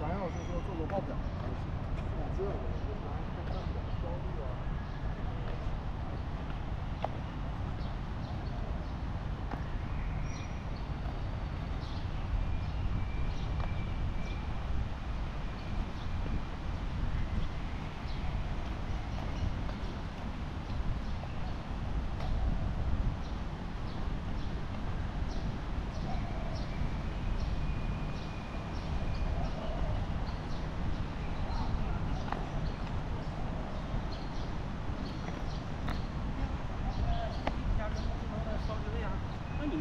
咱要是说做个报表，这个咱看看标的啊。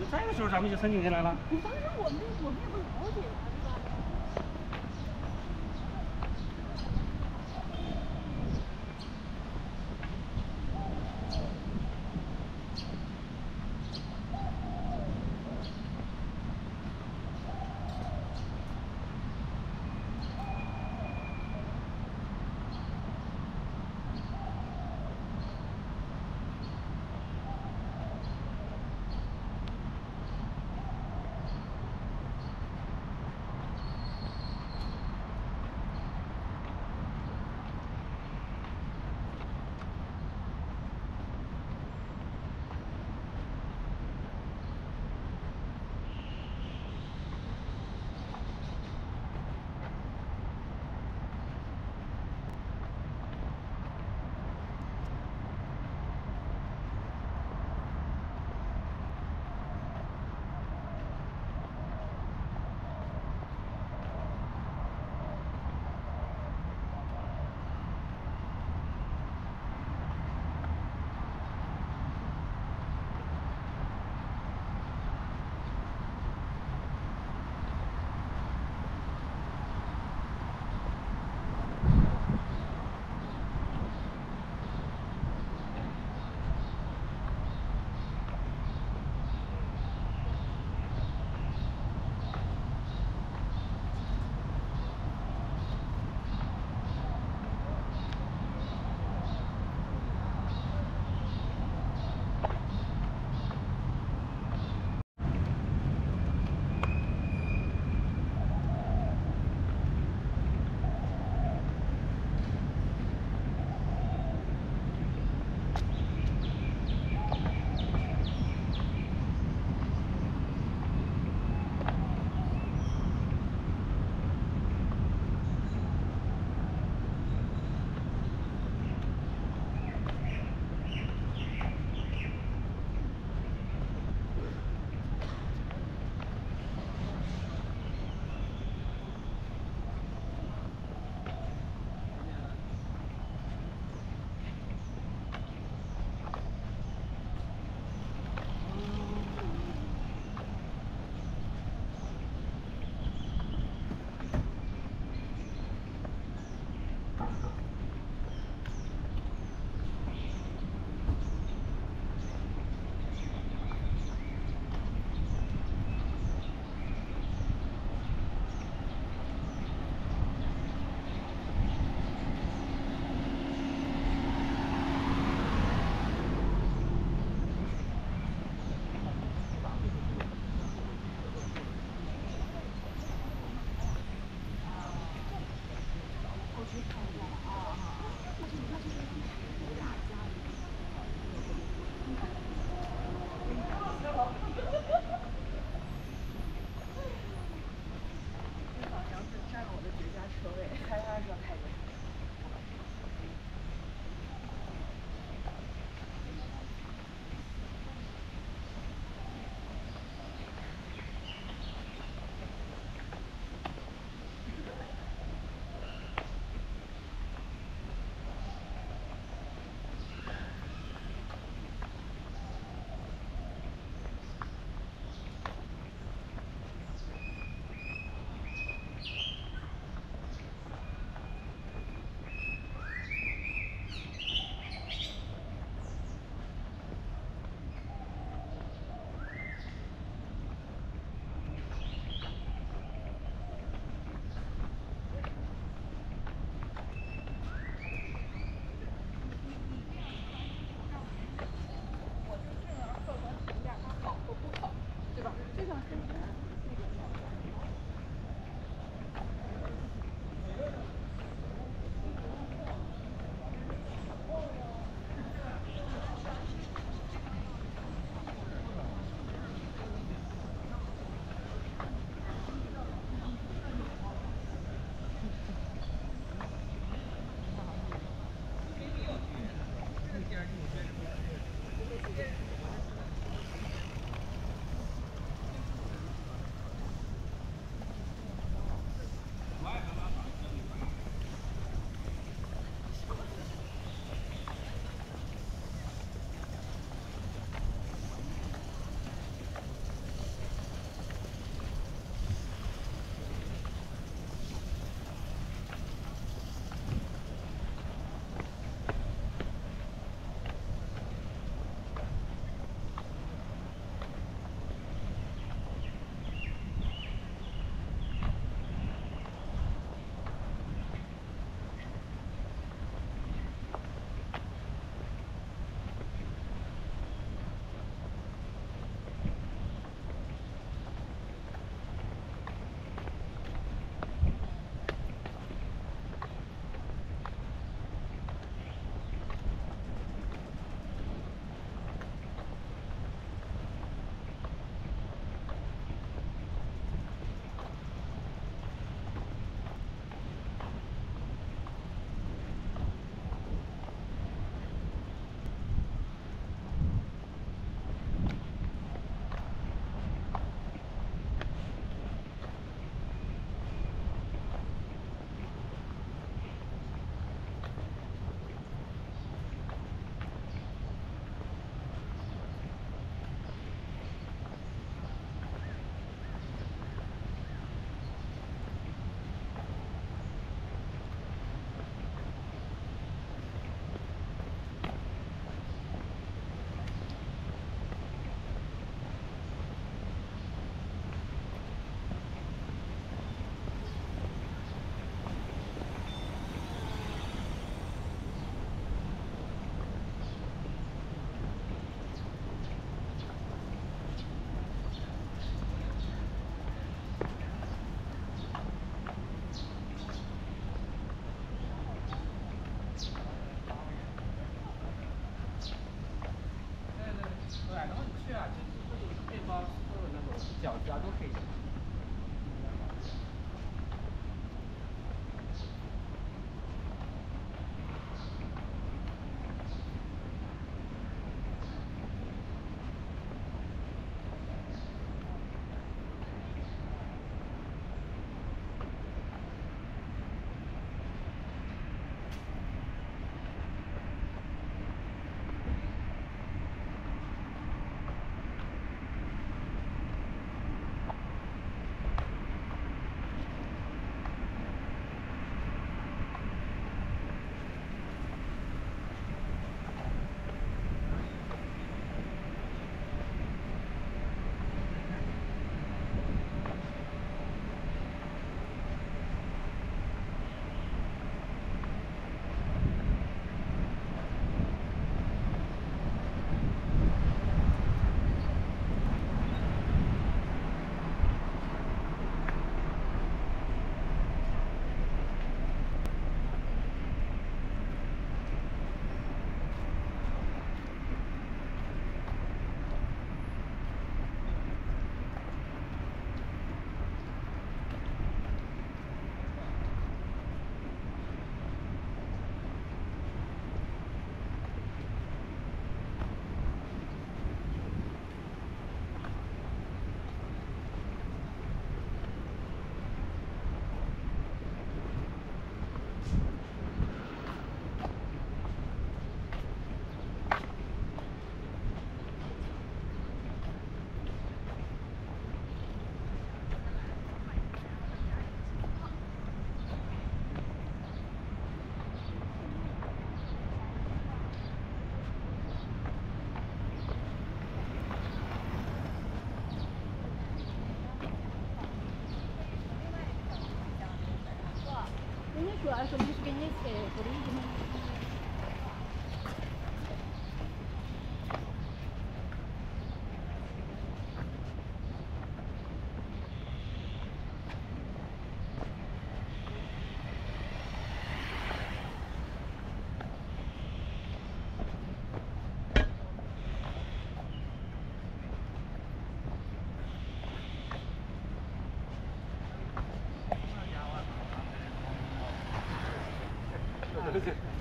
那个时候咱们就申请进来了。当时我们也不了解呀。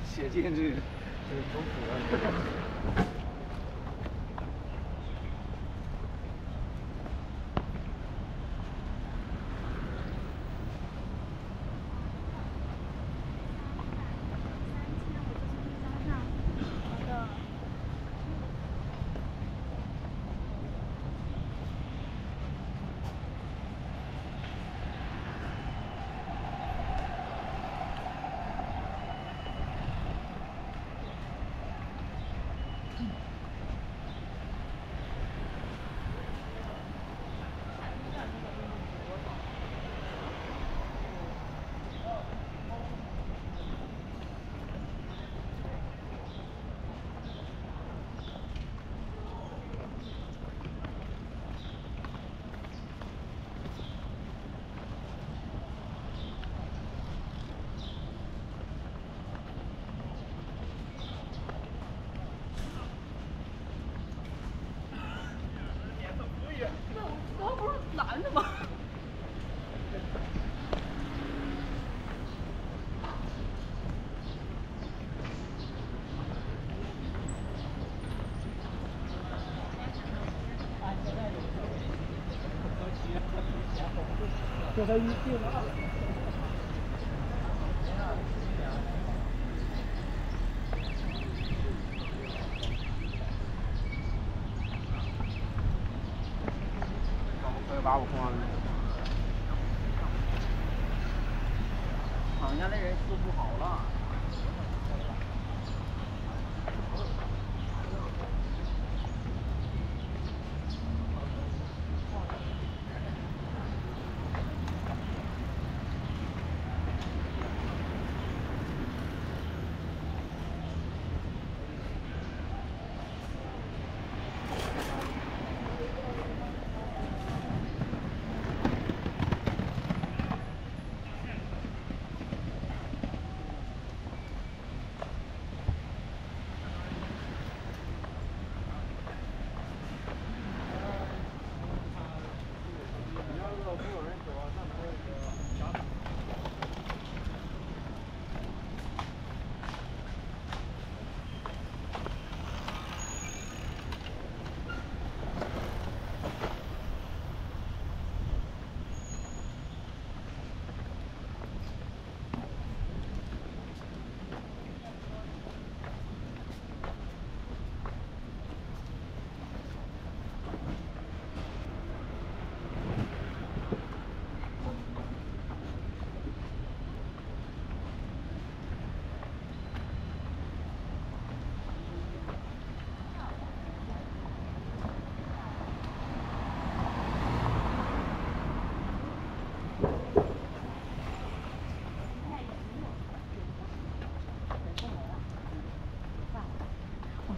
写进去，这个痛苦啊！这才一定了。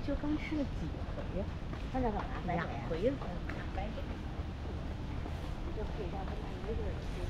就刚去了几回呀？他在干嘛？两回了。就可以让他们一个人去。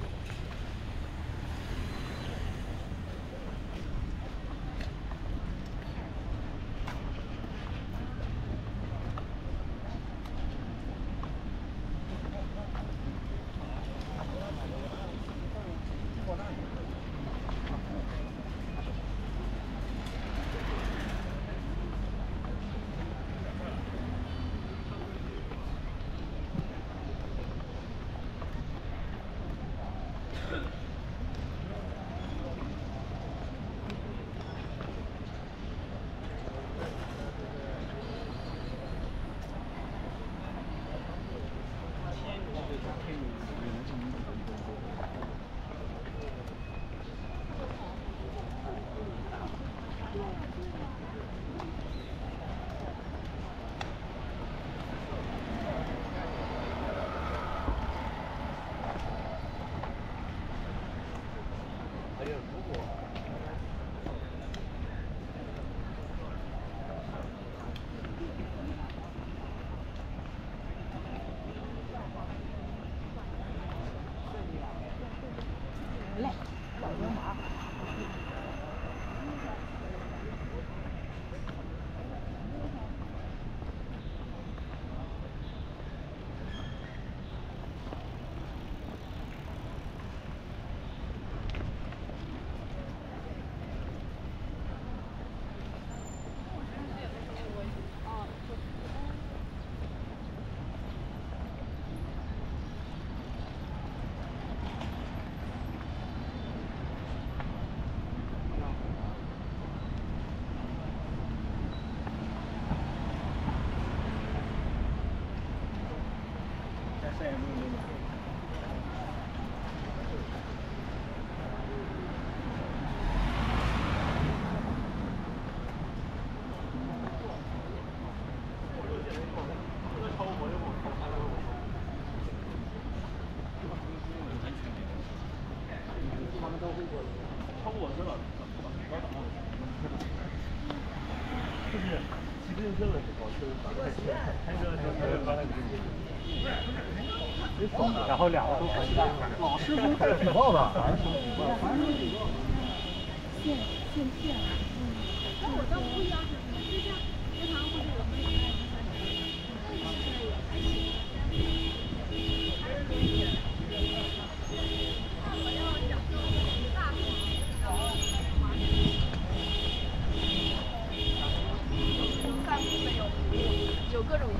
哎呀，如果。然后两个都可以。老师公开举报的，还是公举报？现骗。那我倒不一样，就像食堂或者我们也有各种故事。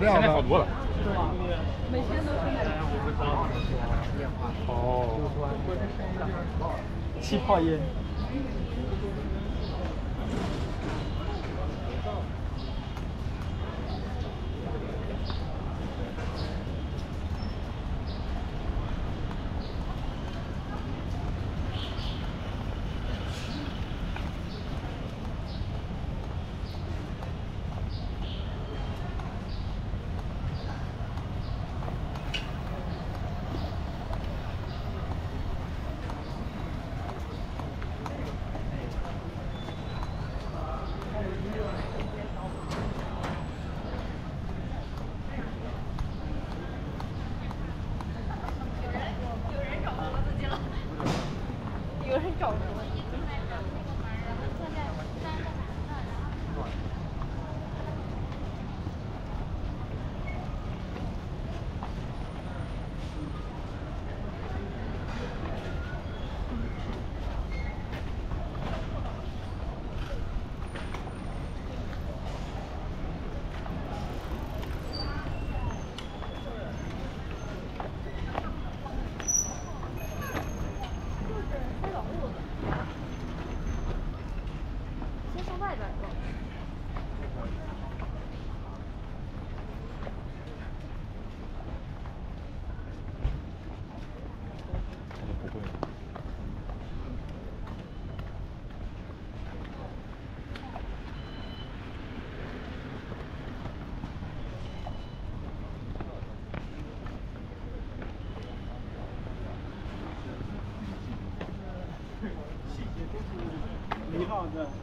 现在好多了，对吧？每天都是那个哦，气泡烟。样子。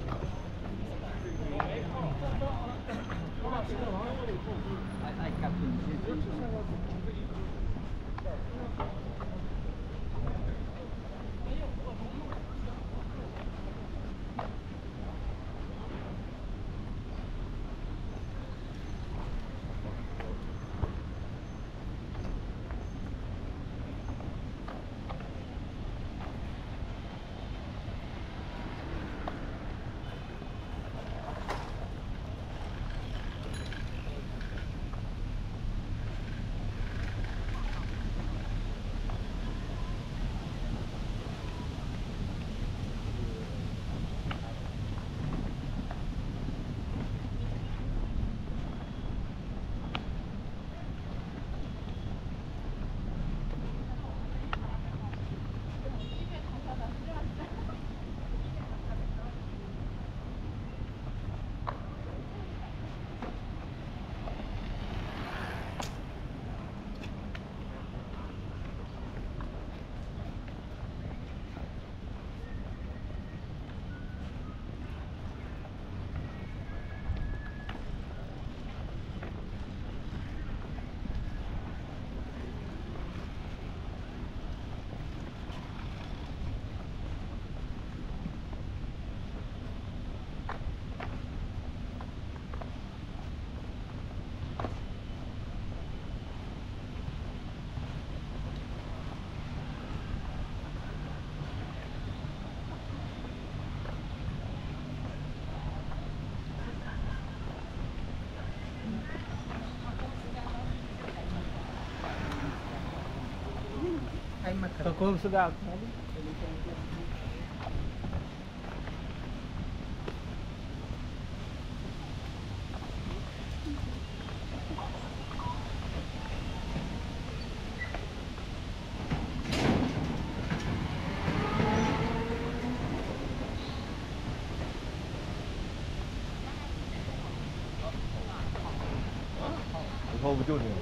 कौन सा दाग后不就你了？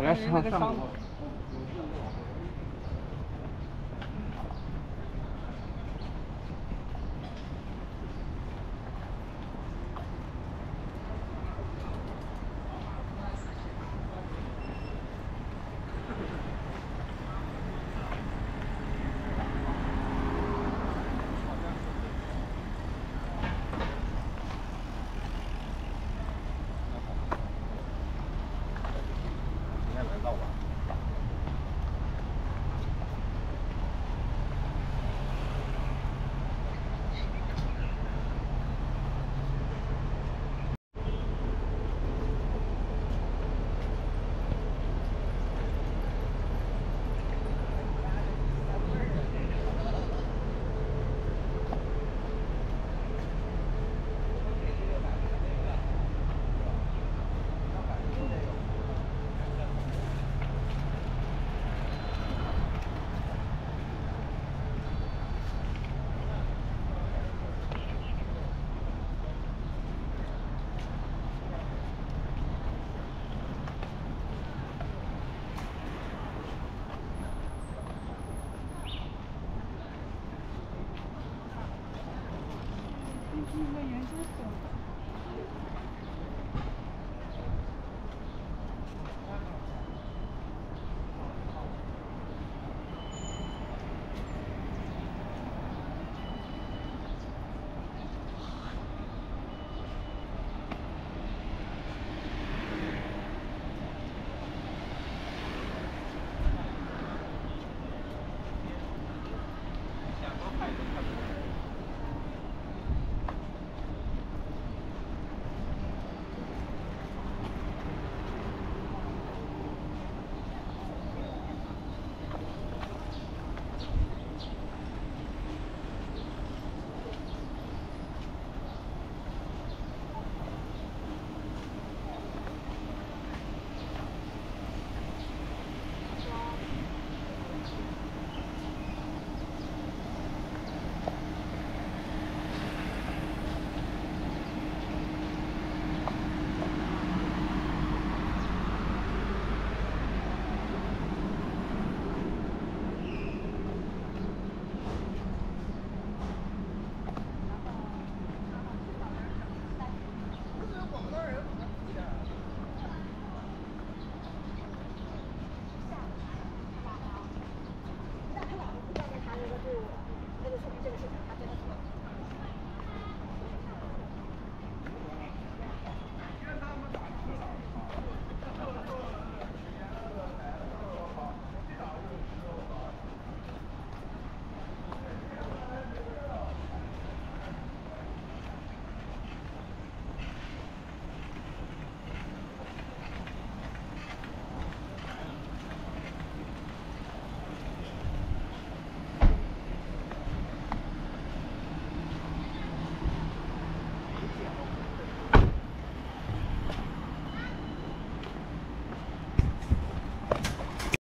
本来上过。动植物园公所。